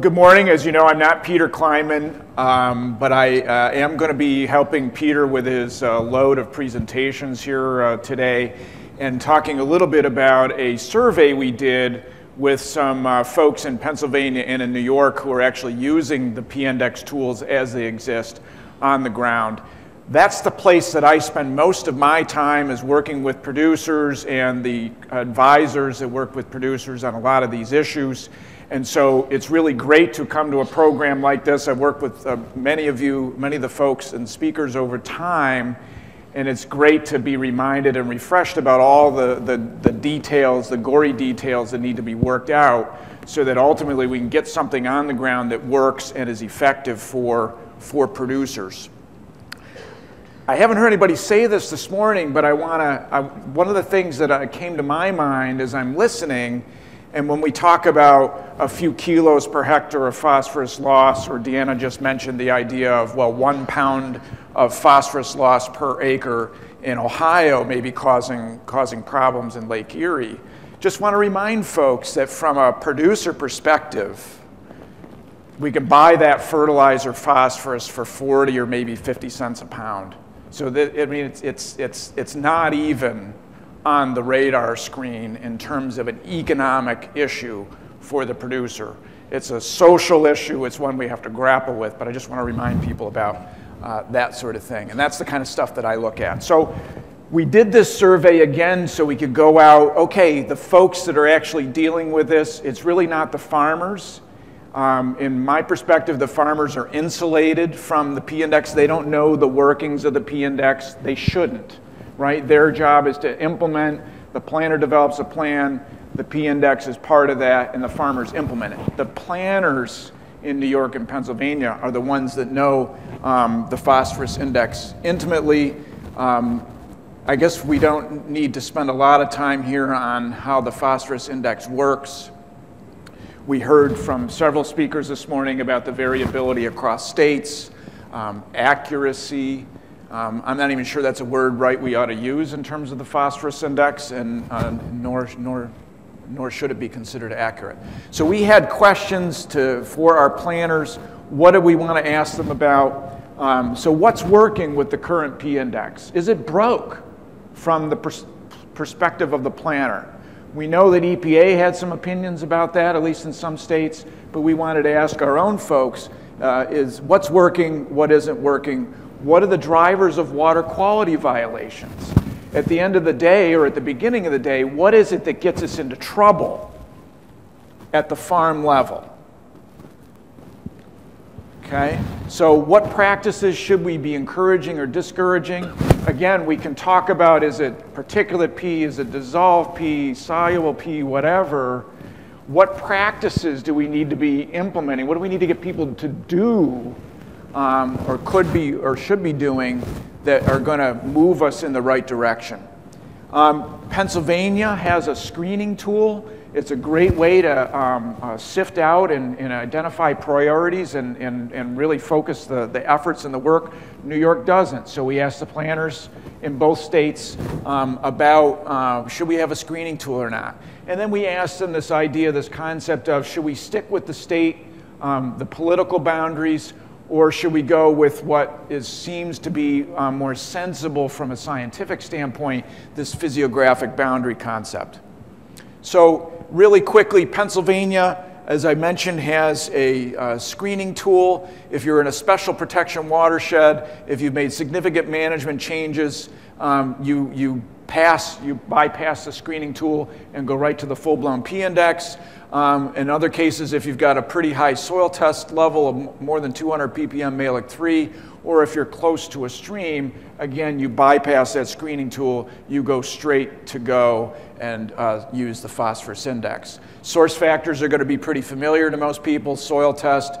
good morning. As you know, I'm not Peter Kleinman, but I am going to be helping Peter with his load of presentations here today and talking a little bit about a survey we did with some folks in Pennsylvania and in New York who are actually using the P-Index tools as they exist on the ground. That's the place that I spend most of my time, is working with producers and the advisors that work with producers on a lot of these issues. And so it's really great to come to a program like this. I've worked with many of you, many of the folks and speakers over time, and it's great to be reminded and refreshed about all the details, the gory details that need to be worked out so that ultimately we can get something on the ground that works and is effective for producers. I haven't heard anybody say this morning, but one of the things that came to my mind as I'm listening, and when we talk about a few kilos per hectare of phosphorus loss, or Deanna just mentioned the idea of, well, 1 pound of phosphorus loss per acre in Ohio may be causing problems in Lake Erie. Just want to remind folks that from a producer perspective, we can buy that fertilizer phosphorus for 40 or maybe 50 cents a pound. So that, I mean, it's not even on the radar screen in terms of an economic issue for the producer. It's a social issue. It's one we have to grapple with, but I just want to remind people about that sort of thing. And that's the kind of stuff that I look at. So we did this survey again so we could go out, okay, the folks that are actually dealing with this, it's really not the farmers. In my perspective, the farmers are insulated from the P-Index. They don't know the workings of the P-Index. They shouldn't, right? Their job is to implement. The planner develops a plan. The P-Index is part of that, and the farmers implement it. The planners in New York and Pennsylvania are the ones that know the phosphorus index intimately. I guess we don't need to spend a lot of time here on how the phosphorus index works. We heard from several speakers this morning about the variability across states, accuracy. I'm not even sure that's a word we ought to use in terms of the phosphorus index, and nor should it be considered accurate. So we had questions for our planners. What do we want to ask them about? So what's working with the current P-Index? Is it broke from the perspective of the planner? We know that EPA had some opinions about that, at least in some states, but we wanted to ask our own folks, is what's working, what isn't working, what are the drivers of water quality violations? At the end of the day, or at the beginning of the day, what is it that gets us into trouble at the farm level? Okay, so what practices should we be encouraging or discouraging? Again, we can talk about, is it particulate P, is it dissolved P, soluble P, whatever. What practices do we need to be implementing? What do we need to get people to do or could be or should be doing that are going to move us in the right direction? Pennsylvania has a screening tool. It's a great way to sift out and identify priorities and really focus the efforts and the work. New York doesn't. So we asked the planners in both states about should we have a screening tool or not. And then we asked them this idea, this concept of, should we stick with the state, the political boundaries, or should we go with what seems to be more sensible from a scientific standpoint, this physiographic boundary concept? So really quickly, Pennsylvania, as I mentioned, has a screening tool. If you're in a special protection watershed, if you've made significant management changes, you bypass the screening tool and go right to the full-blown P-Index. In other cases, if you've got a pretty high soil test level of more than 200 ppm malic 3, or if you're close to a stream, again, you bypass that screening tool, you go straight to go and use the phosphorus index. Source factors are going to be pretty familiar to most people: soil test,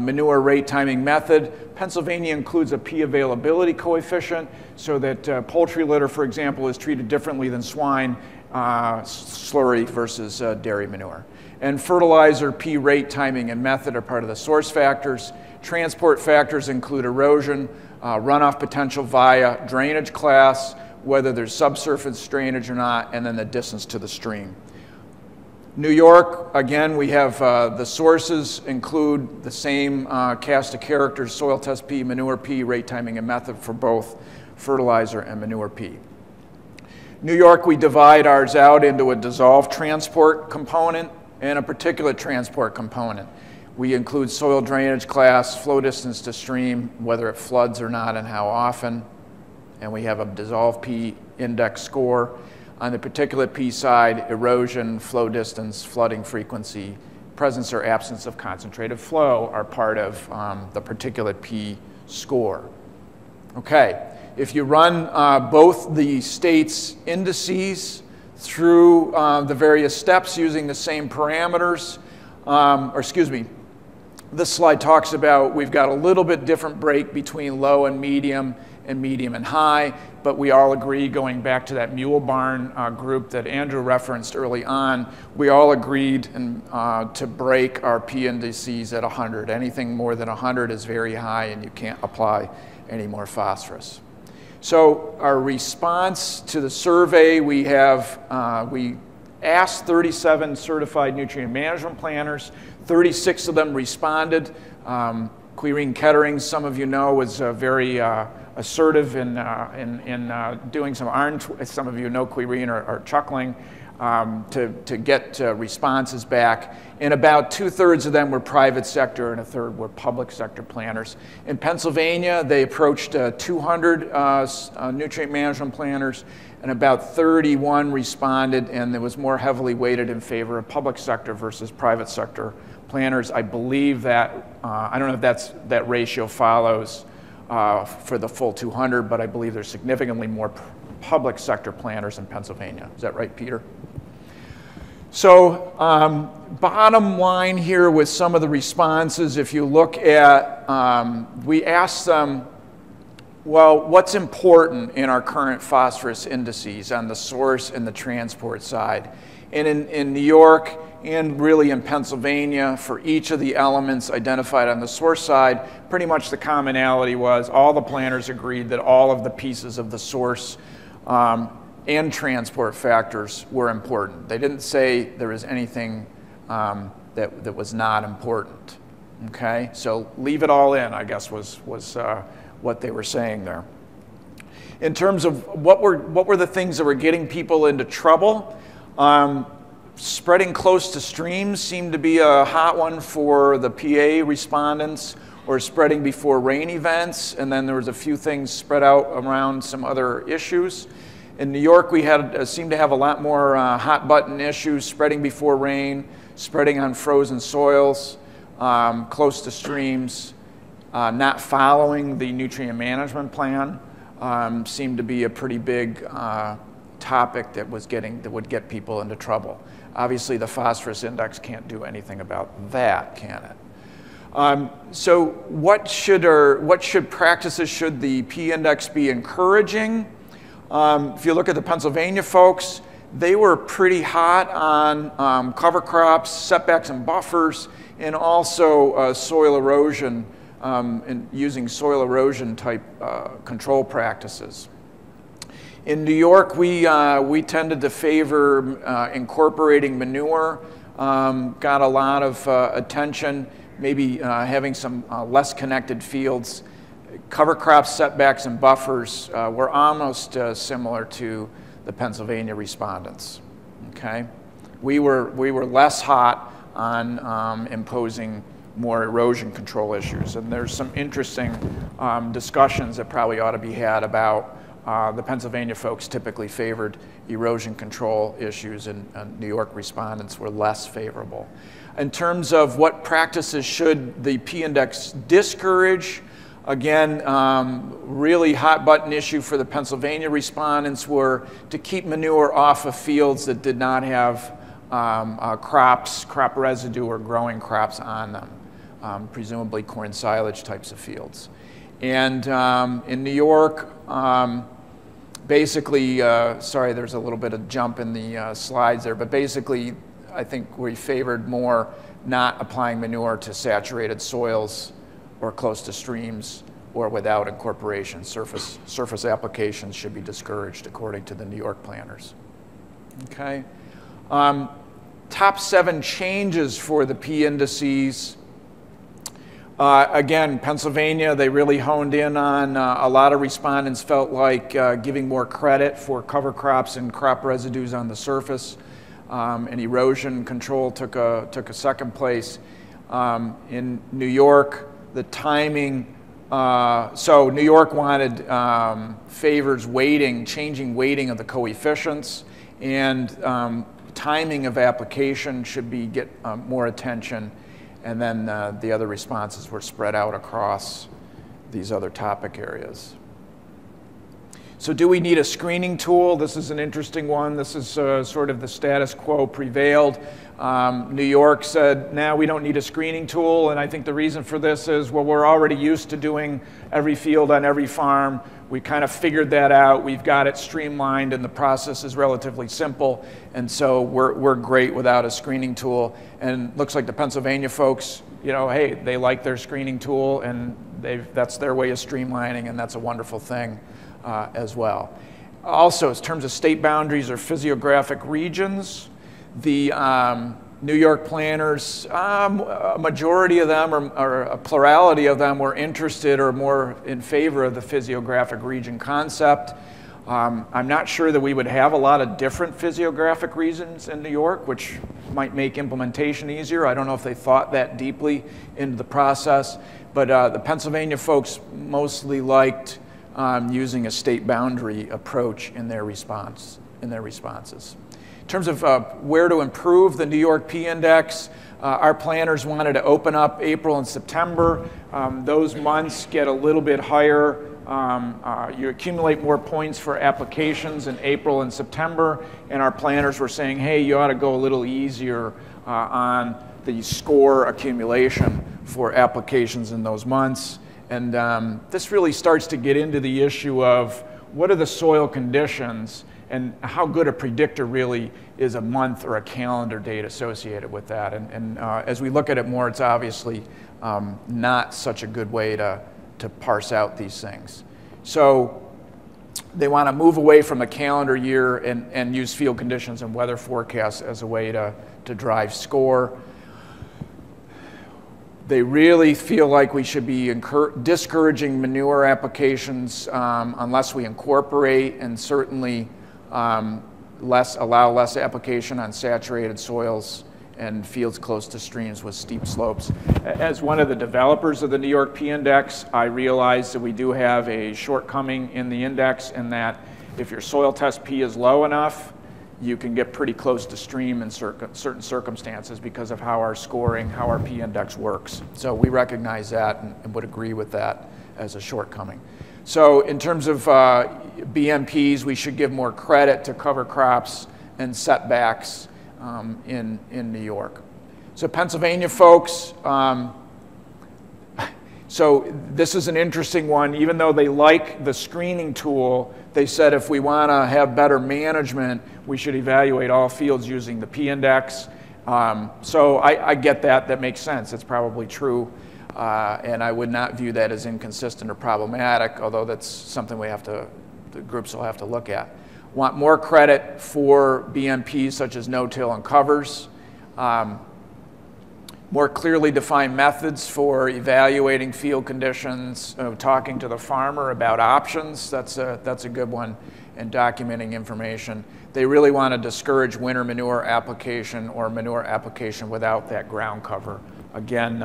manure rate timing method. Pennsylvania includes a P availability coefficient so that poultry litter, for example, is treated differently than swine slurry versus dairy manure. And fertilizer, P rate, timing, and method are part of the source factors. Transport factors include erosion, runoff potential via drainage class, whether there's subsurface drainage or not, and then the distance to the stream. New York, again, we have the sources include the same cast of characters, soil test P, manure P, rate, timing, and method for both fertilizer and manure P. New York, we divide ours out into a dissolved transport component and a particulate transport component. We include soil drainage class, flow distance to stream, whether it floods or not and how often, and we have a dissolved P index score. On the particulate P side, erosion, flow distance, flooding frequency, presence or absence of concentrated flow are part of the particulate P score. Okay, if you run both the state's indices through the various steps using the same parameters, or excuse me, this slide talks about we've got a little bit different break between low and medium and high, but we all agree, going back to that mule barn group that Andrew referenced early on, we all agreed to break our P indices at 100. Anything more than 100 is very high and you can't apply any more phosphorus. So our response to the survey, we have, we asked 37 certified nutrient management planners, 36 of them responded. Quirine Kettering, some of you know, was very assertive in doing some arm twists. Some of you know Quirine are chuckling to get responses back. And about 2/3 of them were private sector and 1/3 were public sector planners. In Pennsylvania, they approached 200 nutrient management planners, and about 31 responded, and it was more heavily weighted in favor of public sector versus private sector planners. I believe that, I don't know if that ratio follows for the full 200, but I believe there's significantly more public sector planners in Pennsylvania. Is that right, Peter? So bottom line here with some of the responses, if you look at, we asked them, well, what's important in our current phosphorus indices on the source and the transport side? And in New York and really in Pennsylvania, for each of the elements identified on the source side, pretty much the commonality was all the planners agreed that all of the pieces of the source and transport factors were important. They didn't say there was anything that was not important, okay? So leave it all in, I guess, was what they were saying there. In terms of what were the things that were getting people into trouble, spreading close to streams seemed to be a hot one for the PA respondents, or spreading before rain events, and then there was a few things spread out around some other issues. In New York, we had seemed to have a lot more hot button issues: spreading before rain, spreading on frozen soils, close to streams, not following the nutrient management plan seemed to be a pretty big topic that would get people into trouble. Obviously, the phosphorus index can't do anything about that, can it? So what practices should the P-index be encouraging? If you look at the Pennsylvania folks, they were pretty hot on cover crops, setbacks and buffers, and also soil erosion, and using soil erosion type control practices. In New York, we tended to favor incorporating manure, got a lot of attention, maybe having some less connected fields. Cover crop setbacks and buffers were almost similar to the Pennsylvania respondents, okay? We were less hot on imposing more erosion control issues, and there's some interesting discussions that probably ought to be had about the Pennsylvania folks typically favored erosion control issues, and New York respondents were less favorable. In terms of what practices should the P-index discourage, again, really hot button issue for the Pennsylvania respondents were to keep manure off of fields that did not have crop residue or growing crops on them, presumably corn silage types of fields. And in New York, basically, sorry, there's a little bit of jump in the slides there, but basically I think we favored more not applying manure to saturated soils or close to streams or without incorporation. Surface applications should be discouraged according to the New York planners. Okay. top 7 changes for the P indices. Again, Pennsylvania, they really honed in on, a lot of respondents felt like giving more credit for cover crops and crop residues on the surface, and erosion control took a second place. In New York, the timing, so New York wanted favors weighting, changing weighting of the coefficients, and timing of application should get more attention. And then the other responses were spread out across these other topic areas. So do we need a screening tool? This is an interesting one. This is sort of the status quo prevailed. New York said, nah, we don't need a screening tool. And I think the reason for this is, well, we're already used to doing every field on every farm. We kind of figured that out. We've got it streamlined, and the process is relatively simple. And so we're great without a screening tool. And it looks like the Pennsylvania folks, you know, hey, they like their screening tool, and that's their way of streamlining, and that's a wonderful thing as well. Also, in terms of state boundaries or physiographic regions, the New York planners, a majority of them, or a plurality of them, were interested or more in favor of the physiographic region concept. I'm not sure that we would have a lot of different physiographic regions in New York, which might make implementation easier. I don't know if they thought that deeply into the process, but the Pennsylvania folks mostly liked using a state boundary approach in their response, in their responses. In terms of where to improve the New York P-Index, our planners wanted to open up April and September. Those months get a little bit higher. You accumulate more points for applications in April and September, and our planners were saying, hey, you ought to go a little easier on the score accumulation for applications in those months. And this really starts to get into the issue of what are the soil conditions, and how good a predictor really is a month or a calendar date associated with that. And as we look at it more, it's obviously not such a good way to parse out these things. So they want to move away from the calendar year and use field conditions and weather forecasts as a way to drive score. They really feel like we should be discouraging manure applications unless we incorporate, and certainly allow less application on saturated soils and fields close to streams with steep slopes. As one of the developers of the New York P-Index, I realize that we do have a shortcoming in the index, in that if your soil test P is low enough, you can get pretty close to stream in certain circumstances because of how our scoring, how our P-Index works. So we recognize that and would agree with that as a shortcoming. So in terms of BMPs, we should give more credit to cover crops and setbacks in New York. So Pennsylvania folks, so this is an interesting one. Even though they like the screening tool, they said if we want to have better management, we should evaluate all fields using the P-Index. So I get that. That makes sense. It's probably true. And I would not view that as inconsistent or problematic, although that's something we have to, the groups will have to look at. Want more credit for BMPs such as no-till and covers. More clearly defined methods for evaluating field conditions, talking to the farmer about options. That's a good one. And documenting information. They really want to discourage winter manure application or manure application without that ground cover. Again,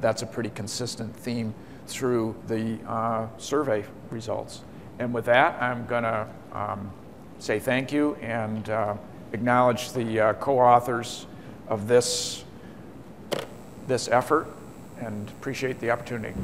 that's a pretty consistent theme through the survey results. And with that, I'm going to say thank you and acknowledge the co-authors of this effort, and appreciate the opportunity.